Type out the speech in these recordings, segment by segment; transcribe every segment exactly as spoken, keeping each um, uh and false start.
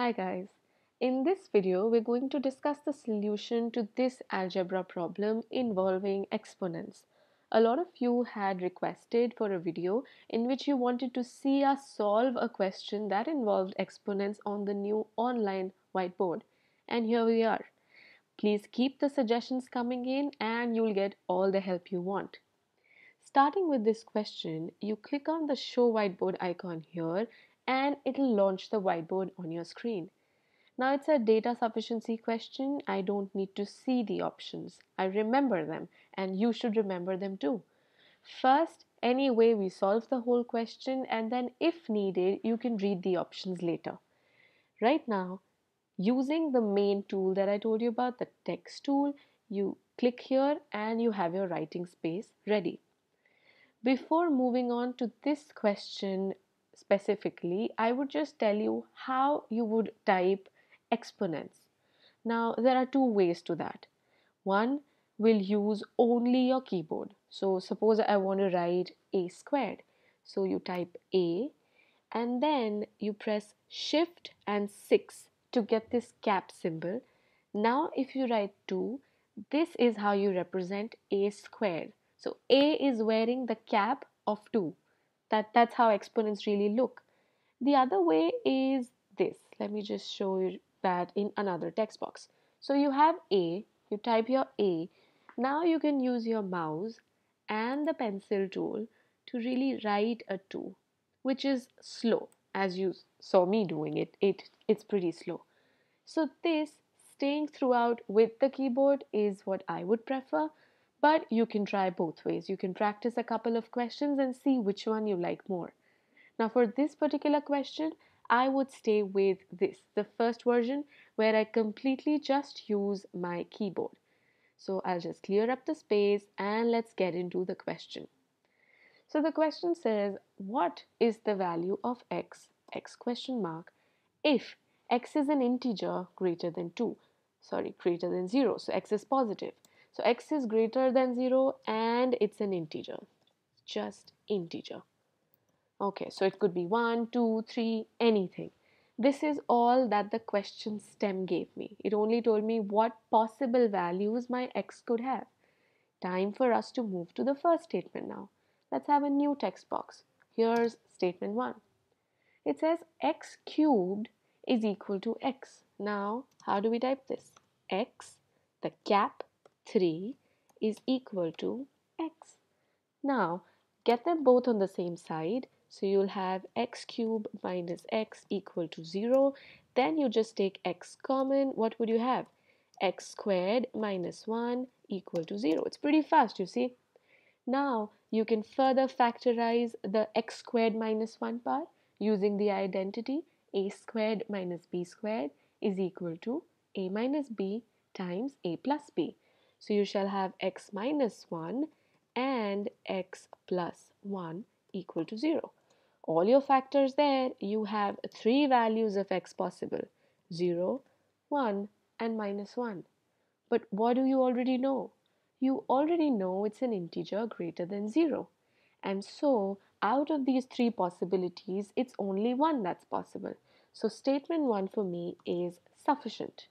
Hi guys, in this video we're going to discuss the solution to this algebra problem involving exponents. A lot of you had requested for a video in which you wanted to see us solve a question that involved exponents on the new online whiteboard, and here we are. Please keep the suggestions coming in and you'll get all the help you want. Starting with this question, you click on the show whiteboard icon here and it'll launch the whiteboard on your screen. Now it's a data sufficiency question. I don't need to see the options. I remember them and you should remember them too. First, anyway, we solve the whole question and then if needed, you can read the options later. Right now, using the main tool that I told you about, the text tool, you click here and you have your writing space ready. Before moving on to this question, specifically, I would just tell you how you would type exponents. Now, there are two ways to that. One, will use only your keyboard. So, suppose I want to write a squared. So, you type a and then you press shift and six to get this cap symbol. Now, if you write two, this is how you represent a squared. So, a is wearing the cap of two. That, that's how exponents really look. The other way is this. Let me just show you that in another text box. So you have A, you type your A. Now you can use your mouse and the pencil tool to really write a two, which is slow. As you saw me doing it, it it's pretty slow. So this, staying throughout with the keyboard is what I would prefer. But you can try both ways. You can practice a couple of questions and see which one you like more. Now for this particular question, I would stay with this, the first version where I completely just use my keyboard. So I'll just clear up the space and let's get into the question. So the question says, what is the value of x, x question mark, if x is an integer greater than two, sorry, greater than zero, so x is positive. So x is greater than zero and it's an integer, just integer. Okay, so it could be one, two, three, anything. This is all that the question stem gave me. It only told me what possible values my x could have. Time for us to move to the first statement now. Let's have a new text box. Here's statement one. It says x cubed is equal to x. Now, how do we type this? X, the cap, three is equal to x. Now get them both on the same side, so you'll have x cubed minus x equal to zero. Then you just take x common. What would you have? X squared minus one equal to zero. It's pretty fast, you see. Now you can further factorize the x squared minus one part using the identity a squared minus b squared is equal to a minus b times a plus b. So you shall have x minus one and x plus one equal to zero. All your factors there, you have three values of x possible, zero, one and minus one. But what do you already know? You already know it's an integer greater than zero. And so out of these three possibilities, it's only one that's possible. So statement one for me is sufficient.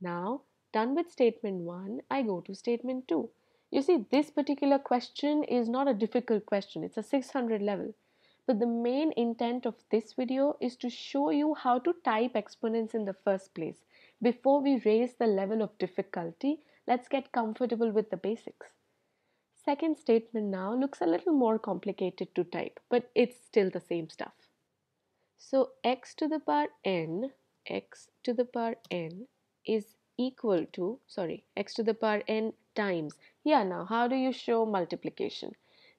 Now, done with statement one, I go to statement two. You see, this particular question is not a difficult question. It's a six hundred level. But the main intent of this video is to show you how to type exponents in the first place. Before we raise the level of difficulty, let's get comfortable with the basics. Second statement now looks a little more complicated to type, but it's still the same stuff. So x to the power n, x to the power n is equal to, sorry, x to the power n times. Yeah, now how do you show multiplication?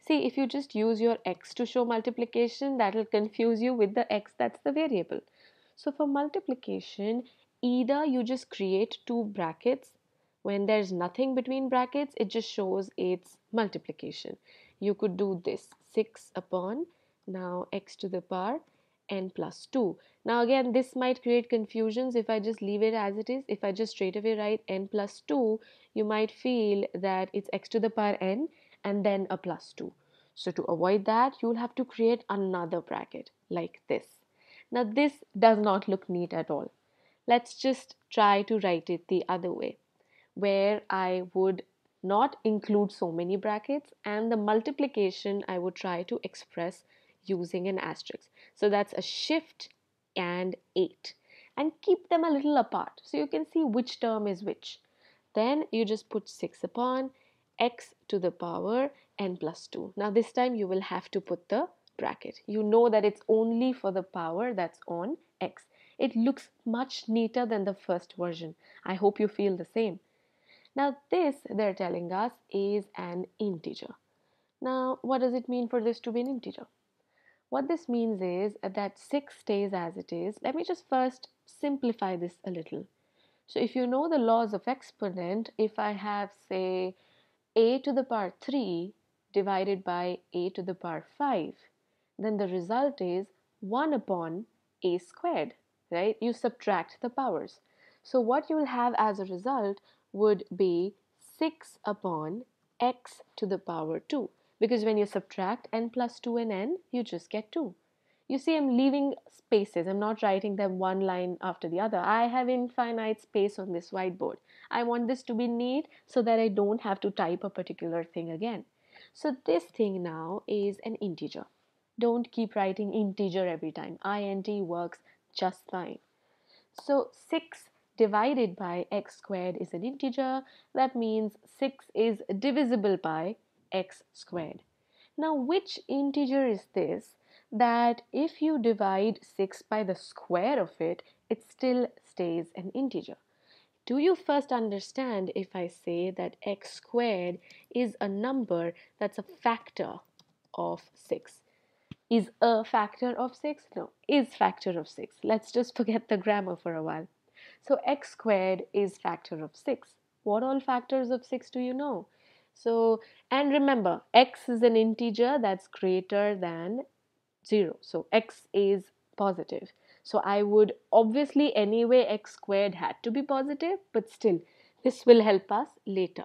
See, if you just use your x to show multiplication, that will confuse you with the x that's the variable. So for multiplication, either you just create two brackets. When there's nothing between brackets, it just shows its multiplication. You could do this, six upon, now x to the power n plus two. Now again, this might create confusions if I just leave it as it is. If I just straight away write n plus two, you might feel that it's x to the power n and then a plus two. So to avoid that, you'll have to create another bracket like this. Now this does not look neat at all. Let's just try to write it the other way, where I would not include so many brackets and the multiplication I would try to express using an asterisk. So that's a shift and eight, and keep them a little apart so you can see which term is which. Then you just put six upon x to the power n plus two. Now this time you will have to put the bracket. You know that it's only for the power that's on x. It looks much neater than the first version. I hope you feel the same. Now this, they're telling us, is an integer. Now what does it mean for this to be an integer? What this means is that six stays as it is. Let me just first simplify this a little. So if you know the laws of exponent, if I have, say, a to the power three divided by a to the power five, then the result is one upon a squared, right? You subtract the powers. So what you will have as a result would be six upon x to the power two. Because when you subtract n plus two and n, you just get two. You see, I'm leaving spaces. I'm not writing them one line after the other. I have infinite space on this whiteboard. I want this to be neat so that I don't have to type a particular thing again. So this thing now is an integer. Don't keep writing integer every time. int works just fine. So six divided by x squared is an integer. That means six is divisible by x squared. Now which integer is this that if you divide six by the square of it, it still stays an integer? Do you first understand if I say that x squared is a number that's a factor of six? Is a factor of six? No, is factor of six. Let's just forget the grammar for a while. So x squared is factor of six. What all factors of six do you know? So, and remember, x is an integer that's greater than zero. So x is positive. So I would obviously, anyway, x squared had to be positive, but still, this will help us later.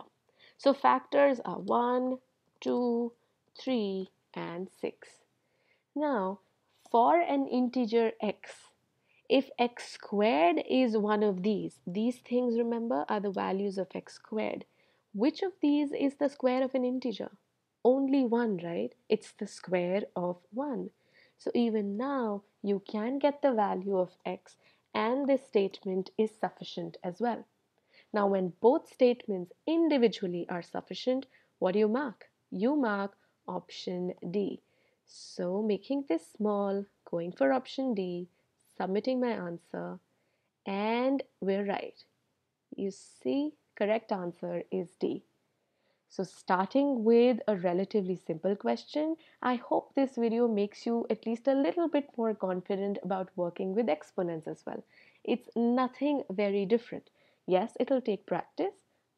So factors are one, two, three, and six. Now, for an integer x, if x squared is one of these, these things, remember, are the values of x squared. Which of these is the square of an integer? Only one, right? It's the square of one. So even now, you can get the value of x, and this statement is sufficient as well. Now, when both statements individually are sufficient, what do you mark? You mark option D. So making this small, going for option D, submitting my answer, and we're right. You see? Correct answer is D. So starting with a relatively simple question, I hope this video makes you at least a little bit more confident about working with exponents as well. It's nothing very different. Yes, it'll take practice,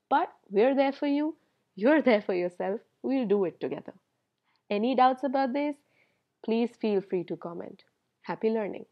but we're there for you. You're there for yourself. We'll do it together. Any doubts about this? Please feel free to comment. Happy learning.